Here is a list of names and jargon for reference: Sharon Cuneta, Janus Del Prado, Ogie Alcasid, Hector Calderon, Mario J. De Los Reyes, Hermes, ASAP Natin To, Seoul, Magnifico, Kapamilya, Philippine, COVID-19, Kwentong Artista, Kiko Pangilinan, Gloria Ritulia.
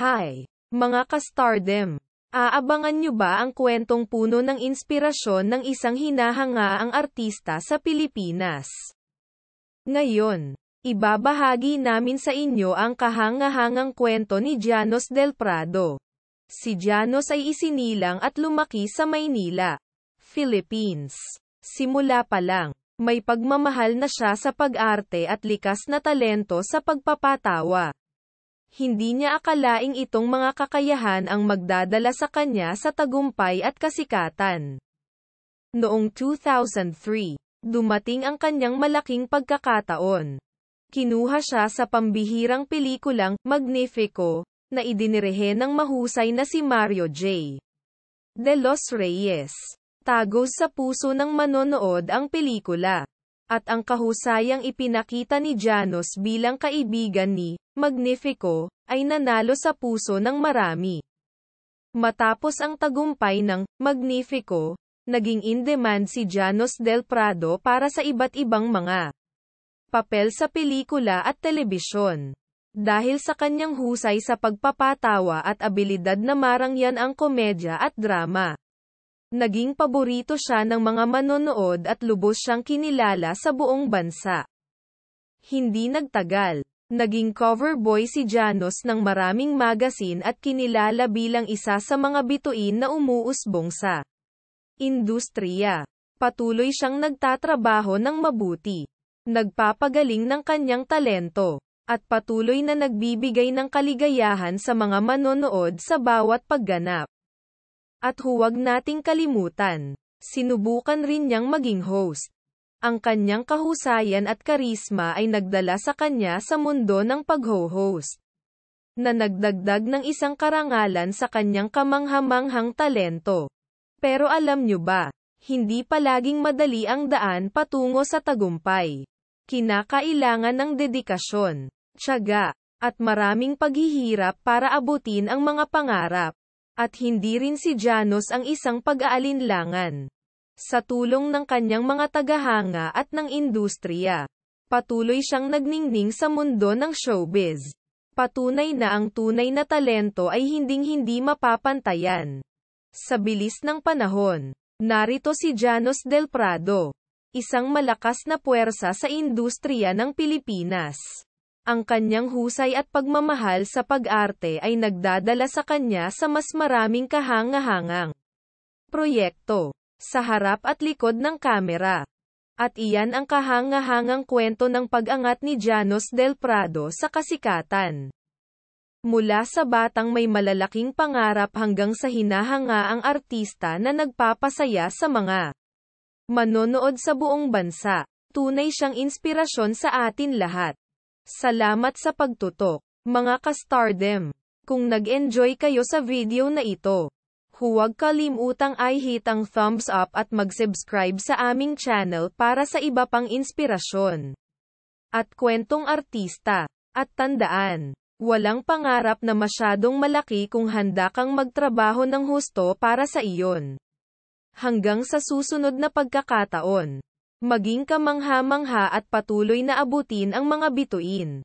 Hi, mga ka-stardom! Aabangan nyo ba ang kwentong puno ng inspirasyon ng isang hinahangaang artista sa Pilipinas? Ngayon, ibabahagi namin sa inyo ang kahangahangang kwento ni Janus Del Prado. Si Janus ay isinilang at lumaki sa Maynila, Philippines. Simula pa lang, may pagmamahal na siya sa pag-arte at likas na talento sa pagpapatawa. Hindi niya akalaing itong mga kakayahan ang magdadala sa kanya sa tagumpay at kasikatan. Noong 2003, dumating ang kanyang malaking pagkakataon. Kinuha siya sa pambihirang pelikulang Magnifico, na idinirehe ng mahusay na si Mario J. De Los Reyes. Tagos sa puso ng manonood ang pelikula. At ang kahusayang ipinakita ni Janus bilang kaibigan ni Magnifico ay nanalo sa puso ng marami. Matapos ang tagumpay ng Magnifico, naging in-demand si Janus Del Prado para sa iba't ibang mga papel sa pelikula at telebisyon. Dahil sa kanyang husay sa pagpapatawa at abilidad na marangyan ang komedya at drama, naging paborito siya ng mga manonood at lubos siyang kinilala sa buong bansa. Hindi nagtagal, naging cover boy si Janus ng maraming magazine at kinilala bilang isa sa mga bituin na umuusbong sa industriya. Patuloy siyang nagtatrabaho ng mabuti, nagpapagaling ng kanyang talento, at patuloy na nagbibigay ng kaligayahan sa mga manonood sa bawat pagganap. At huwag nating kalimutan, sinubukan rin niyang maging host. Ang kanyang kahusayan at karisma ay nagdala sa kanya sa mundo ng pagho-host, na nagdagdag ng isang karangalan sa kanyang kamanghamanghang talento. Pero alam nyo ba, hindi palaging madali ang daan patungo sa tagumpay. Kinakailangan ng dedikasyon, tiyaga, at maraming paghihirap para abutin ang mga pangarap. At hindi rin si Janus ang isang pag-aalinlangan. Sa tulong ng kanyang mga tagahanga at ng industriya, patuloy siyang nagningning sa mundo ng showbiz. Patunay na ang tunay na talento ay hinding-hindi mapapantayan. Sa bilis ng panahon, narito si Janus Del Prado, isang malakas na puwersa sa industriya ng Pilipinas. Ang kanyang husay at pagmamahal sa pag-arte ay nagdadala sa kanya sa mas maraming kahangahangang proyekto, sa harap at likod ng kamera. At iyan ang kahangahangang kwento ng pag-angat ni Janus Del Prado sa kasikatan. Mula sa batang may malalaking pangarap hanggang sa hinahangaang artista na nagpapasaya sa mga manonood sa buong bansa, tunay siyang inspirasyon sa atin lahat. Salamat sa pagtutok, mga ka-stardom. Kung nag-enjoy kayo sa video na ito, huwag kalimutang i-hit ang thumbs up at mag-subscribe sa aming channel para sa iba pang inspirasyon at kwentong artista. At tandaan, walang pangarap na masyadong malaki kung handa kang magtrabaho ng husto para sa iyon. Hanggang sa susunod na pagkakataon, maging kamangha-mangha at patuloy na abutin ang mga bituin.